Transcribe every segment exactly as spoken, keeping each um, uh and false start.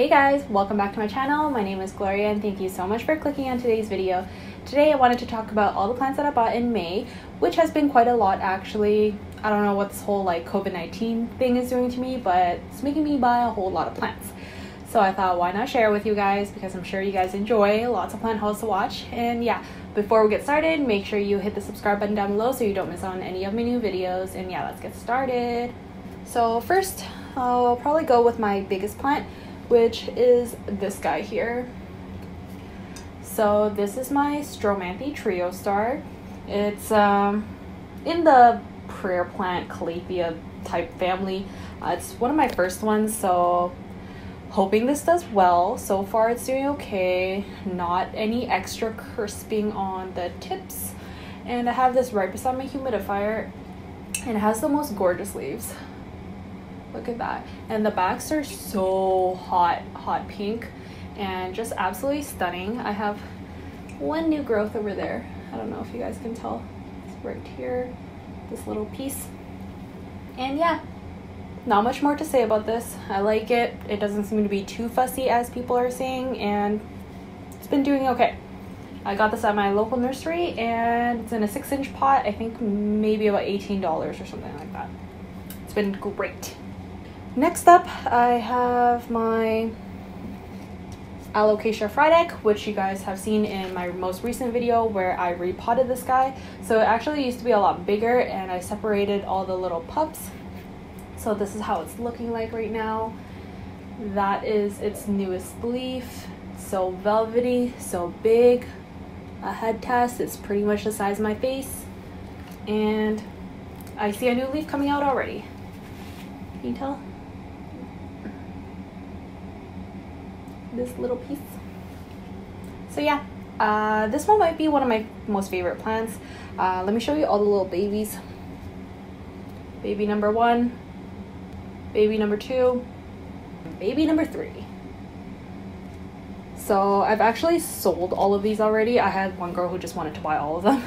Hey guys, welcome back to my channel. My name is Gloria and thank you so much for clicking on today's video. Today I wanted to talk about all the plants that I bought in May, which has been quite a lot actually. I don't know what this whole like COVID nineteen thing is doing to me, but it's making me buy a whole lot of plants. So I thought, why not share with you guys, because I'm sure you guys enjoy lots of plant hauls to watch. And yeah, before we get started, make sure you hit the subscribe button down below so you don't miss out on any of my new videos. And yeah, let's get started. So first, I'll probably go with my biggest plant, which is this guy here. So this is my Stromanthe Triostar. It's um, in the prayer plant Callipea type family. Uh, it's one of my first ones, so hoping this does well. So far it's doing okay, not any extra crisping on the tips. And I have this right beside my humidifier, and it has the most gorgeous leaves. Look at that. And the backs are so hot, hot pink, and just absolutely stunning. I have one new growth over there. I don't know if you guys can tell. It's right here, this little piece. And yeah, not much more to say about this. I like it. It doesn't seem to be too fussy as people are saying, and it's been doing okay. I got this at my local nursery, and it's in a six inch pot. I think maybe about eighteen dollars or something like that. It's been great. Next up, I have my Alocasia Frydek, which you guys have seen in my most recent video where I repotted this guy. So it actually used to be a lot bigger, and I separated all the little pups. So this is how it's looking like right now. That is its newest leaf. So velvety, so big. A head test, it's pretty much the size of my face. And I see a new leaf coming out already. Can you tell? This little piece. So yeah, uh, this one might be one of my most favorite plants. Uh, let me show you all the little babies. Baby number one, baby number two, baby number three. So I've actually sold all of these already. I had one girl who just wanted to buy all of them.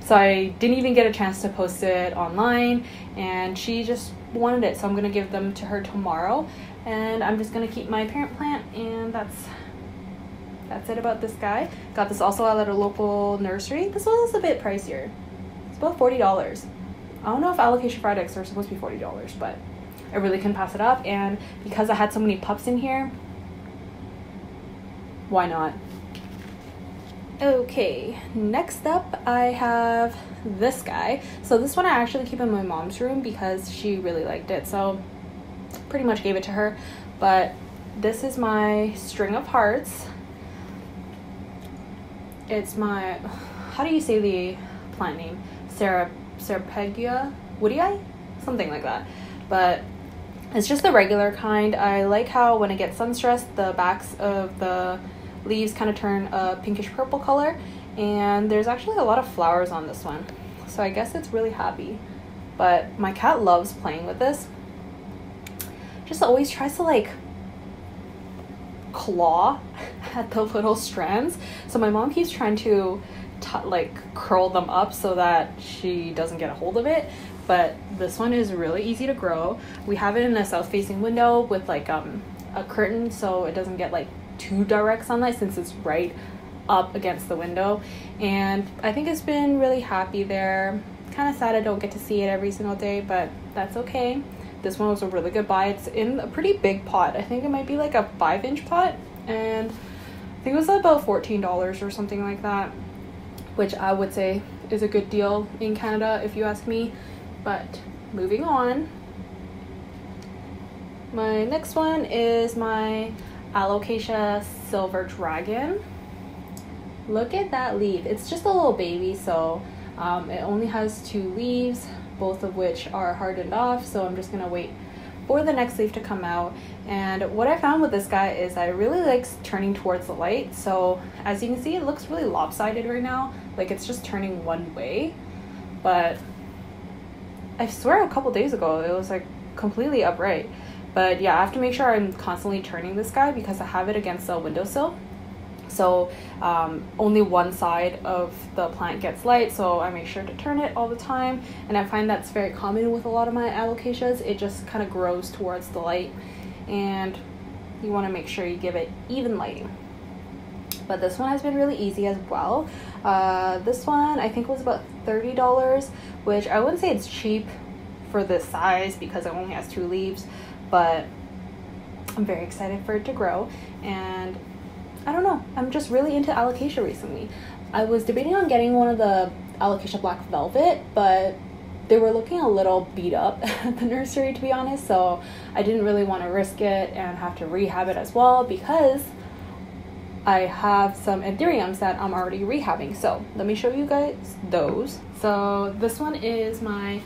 So I didn't even get a chance to post it online, and she just wanted it, so I'm gonna give them to her tomorrow. And I'm just gonna keep my parent plant, and that's that's it about this guy. Got this also at a local nursery. This one is a bit pricier. It's about forty dollars. I don't know if Alocasia Frydek are supposed to be forty dollars, but I really couldn't pass it up, and because I had so many pups in here, why not? Okay, next up I have this guy. So this one I actually keep in my mom's room because she really liked it, so pretty much gave it to her. But this is my string of hearts. It's my, how do you say the plant name? Ceropegia Woodii? Something like that. But it's just the regular kind. I like how when it gets sun stressed, the backs of the leaves kind of turn a pinkish purple color, and there's actually a lot of flowers on this one, so I guess it's really happy. But my cat loves playing with this, just always tries to like claw at the little strands. So my mom keeps trying to t like curl them up so that she doesn't get a hold of it, but this one is really easy to grow. We have it in a south facing window with like um a curtain, so it doesn't get like too direct sunlight since it's right up against the window, and I think it's been really happy there. Kind of sad I don't get to see it every single day, but that's okay. This one was a really good buy. It's in a pretty big pot. I think it might be like a five inch pot, and I think it was about fourteen dollars or something like that, which I would say is a good deal in Canada if you ask me. But moving on, my next one is my Alocasia Silver Dragon. Look at that leaf. It's just a little baby, so um, it only has two leaves, both of which are hardened off, so I'm just gonna wait for the next leaf to come out. And what I found with this guy is I really like turning towards the light, so as you can see it looks really lopsided right now, like it's just turning one way. But I swear a couple days ago it was like completely upright. But yeah, I have to make sure I'm constantly turning this guy because I have it against a windowsill. So um, only one side of the plant gets light, so I make sure to turn it all the time. And I find that's very common with a lot of my alocasias. It just kind of grows towards the light. And you want to make sure you give it even lighting. But this one has been really easy as well. Uh, this one I think was about thirty dollars, which I wouldn't say it's cheap for this size because it only has two leaves, but I'm very excited for it to grow. And I don't know, I'm just really into alocasia recently. I was debating on getting one of the Alocasia Black Velvet, but they were looking a little beat up at the nursery, to be honest, so I didn't really want to risk it and have to rehab it as well, because I have some anthuriums that I'm already rehabbing. So let me show you guys those. So this one is my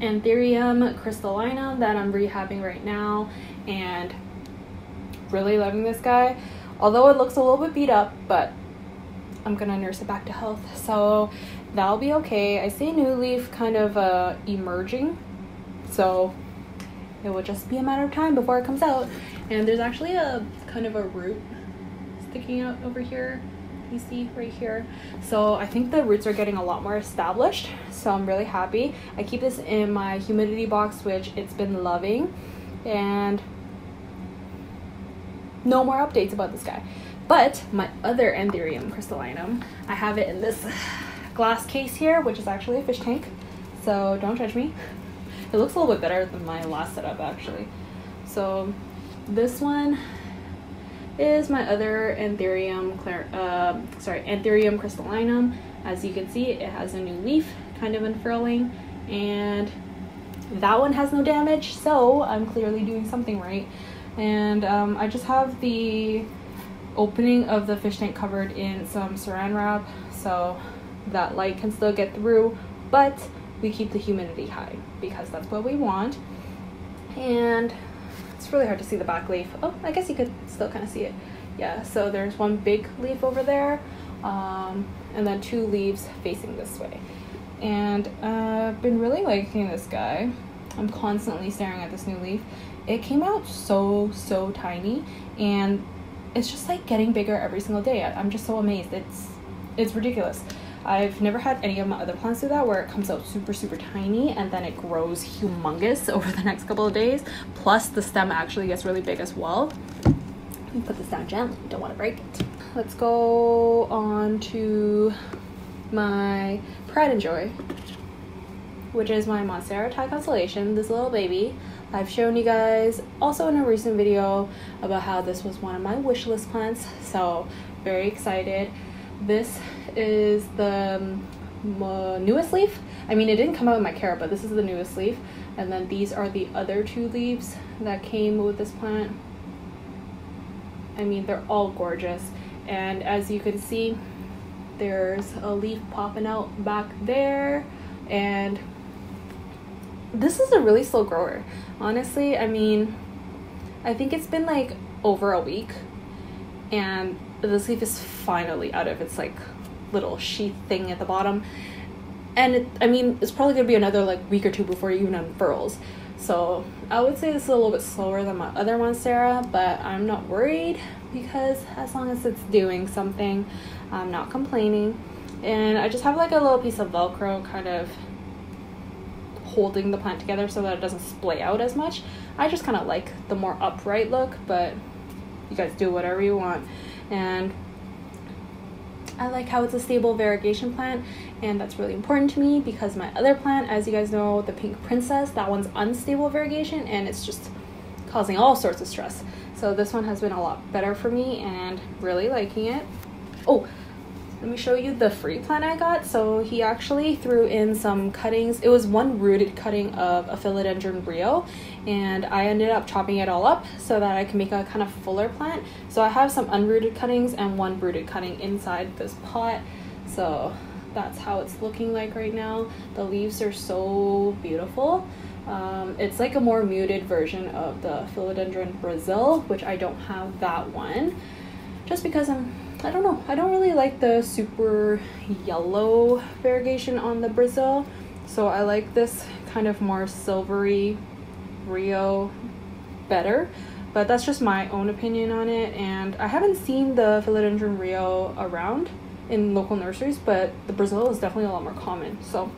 Anthurium crystallinum that I'm rehabbing right now, and really loving this guy. Although it looks a little bit beat up, but I'm gonna nurse it back to health, so that'll be okay. I see a new leaf kind of uh, emerging, so it will just be a matter of time before it comes out. And there's actually a kind of a root sticking out over here, you see right here, so I think the roots are getting a lot more established, so I'm really happy. I keep this in my humidity box, which it's been loving, and no more updates about this guy. But my other anthurium crystallinum, I have it in this glass case here, which is actually a fish tank, so don't judge me. It looks a little bit better than my last setup actually. So this one is my other anthurium clar uh, sorry anthurium crystallinum. As you can see, it has a new leaf kind of unfurling, and that one has no damage, so I'm clearly doing something right. And um, I just have the opening of the fish tank covered in some saran wrap so that light can still get through, but we keep the humidity high because that's what we want. And it's really hard to see the back leaf. Oh, I guess you could still kind of see it. Yeah, so there's one big leaf over there, um, and then two leaves facing this way. And uh, I've been really liking this guy. I'm constantly staring at this new leaf. It came out so, so tiny, and it's just like getting bigger every single day. I'm just so amazed. It's, it's ridiculous. I've never had any of my other plants do that, where it comes out super super tiny and then it grows humongous over the next couple of days, plus the stem actually gets really big as well. Let me put this down gently, don't want to break it. Let's go on to my pride and joy, which is my Monstera Thai Constellation, this little baby. I've shown you guys also in a recent video about how this was one of my wish list plants, so very excited. This is the um, newest leaf. I mean, it didn't come out with my care, but this is the newest leaf. And then these are the other two leaves that came with this plant. I mean, they're all gorgeous. And as you can see, there's a leaf popping out back there. And this is a really slow grower. Honestly, I mean, I think it's been like over a week, and this leaf is finally out of its like little sheath thing at the bottom, and it, I mean, it's probably gonna be another like week or two before it even unfurls. So I would say this is a little bit slower than my other Monstera, but I'm not worried because as long as it's doing something, I'm not complaining. And I just have like a little piece of Velcro kind of holding the plant together so that it doesn't splay out as much. I just kind of like the more upright look, but you guys do whatever you want. And I like how it's a stable variegation plant, and that's really important to me because my other plant, as you guys know, the Pink Princess, that one's unstable variegation and it's just causing all sorts of stress. So this one has been a lot better for me and really liking it. Oh, let me show you the free plant I got. So he actually threw in some cuttings. It was one rooted cutting of a Philodendron Rio, and I ended up chopping it all up so that I can make a kind of fuller plant. So I have some unrooted cuttings and one rooted cutting inside this pot. So that's how it's looking like right now. The leaves are so beautiful. Um, it's like a more muted version of the Philodendron Brazil, which I don't have that one just because I'm I don't know, I don't really like the super yellow variegation on the Brazil, so I like this kind of more silvery Rio better, but that's just my own opinion on it. And I haven't seen the Philodendron Rio around in local nurseries, but the Brazil is definitely a lot more common, so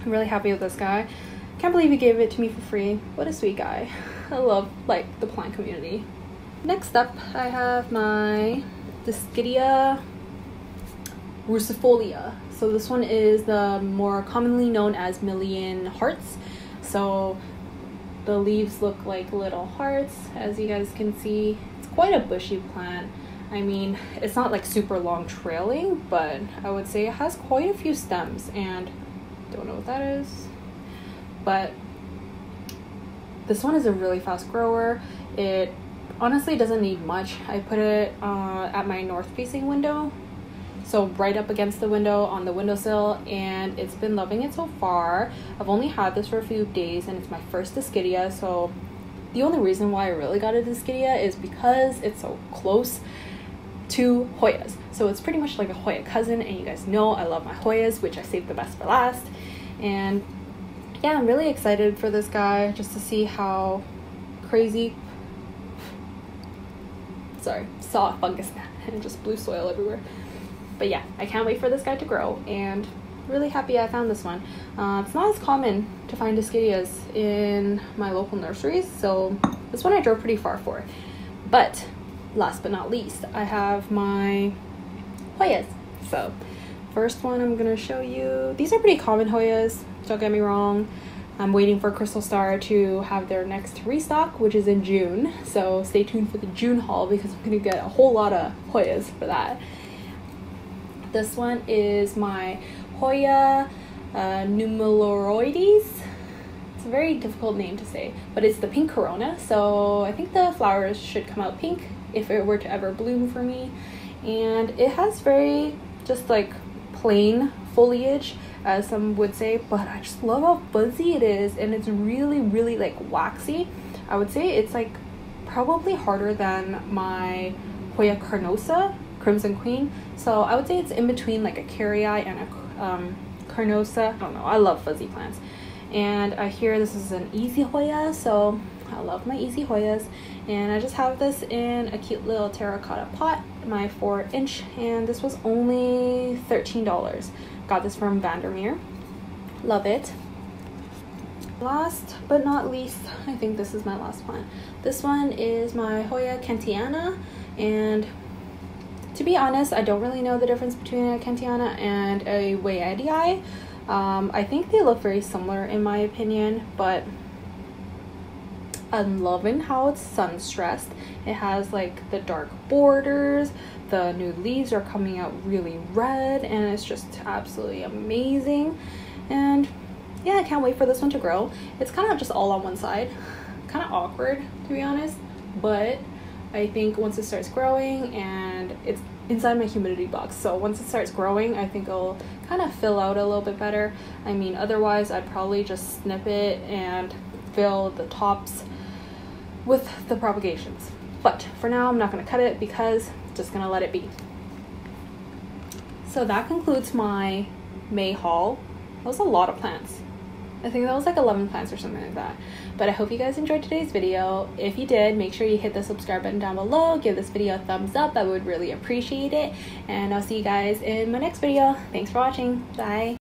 I'm really happy with this guy. Can't believe he gave it to me for free. What a sweet guy. I love like the plant community. Next up, I have my Dischidia ruscifolia. So this one is the more commonly known as million hearts. So the leaves look like little hearts, as you guys can see. It's quite a bushy plant. I mean, it's not like super long trailing, but I would say it has quite a few stems, and don't know what that is, but this one is a really fast grower. It honestly doesn't need much. I put it uh, at my north-facing window, so right up against the window on the windowsill, and it's been loving it so far. I've only had this for a few days, and it's my first Dischidia, so the only reason why I really got a Dischidia is because it's so close to Hoyas. So it's pretty much like a Hoya cousin, and you guys know I love my Hoyas, which I saved the best for last. And yeah, I'm really excited for this guy, just to see how crazy, sorry, saw a fungus and just blew soil everywhere. But yeah, I can't wait for this guy to grow, and really happy I found this one. Uh, it's not as common to find Dischidias in my local nurseries, so this one I drove pretty far for. But last but not least, I have my Hoyas. So first one I'm gonna show you, these are pretty common Hoyas, don't get me wrong. I'm waiting for Crystal Star to have their next restock, which is in June, so stay tuned for the June haul because I'm gonna get a whole lot of Hoyas for that. This one is my Hoya uh, nummuloides. It's a very difficult name to say, but it's the pink corona, so I think the flowers should come out pink if it were to ever bloom for me. And it has very just like plain foliage, as some would say, but I just love how fuzzy it is, and it's really really like waxy. I would say it's like probably harder than my Hoya Carnosa Crimson Queen, so I would say it's in between like a Carii and a um, Carnosa. I don't know, I love fuzzy plants, and I hear this is an easy Hoya, so I love my easy Hoyas. And I just have this in a cute little terracotta pot, my four inch, and this was only thirteen dollars. Got this from Vandermeer. Love it. Last but not least, I think this is my last plant. This one is my Hoya Kentiana, and to be honest, I don't really know the difference between a Kentiana and a Wayadii. Um, I think they look very similar in my opinion, but I'm loving how it's sun stressed. It has like the dark borders, the new leaves are coming out really red, and it's just absolutely amazing. And yeah, I can't wait for this one to grow. It's kind of just all on one side, kind of awkward to be honest, but I think once it starts growing, and it's inside my humidity box, so once it starts growing I think it'll kind of fill out a little bit better. I mean, otherwise I'd probably just snip it and fill the tops with the propagations, but for now I'm not going to cut it because I'm just going to let it be. So that concludes my May haul. That was a lot of plants. I think that was like eleven plants or something like that, but I hope you guys enjoyed today's video. If you did, make sure you hit the subscribe button down below, give this video a thumbs up, I would really appreciate it, and I'll see you guys in my next video. Thanks for watching, bye.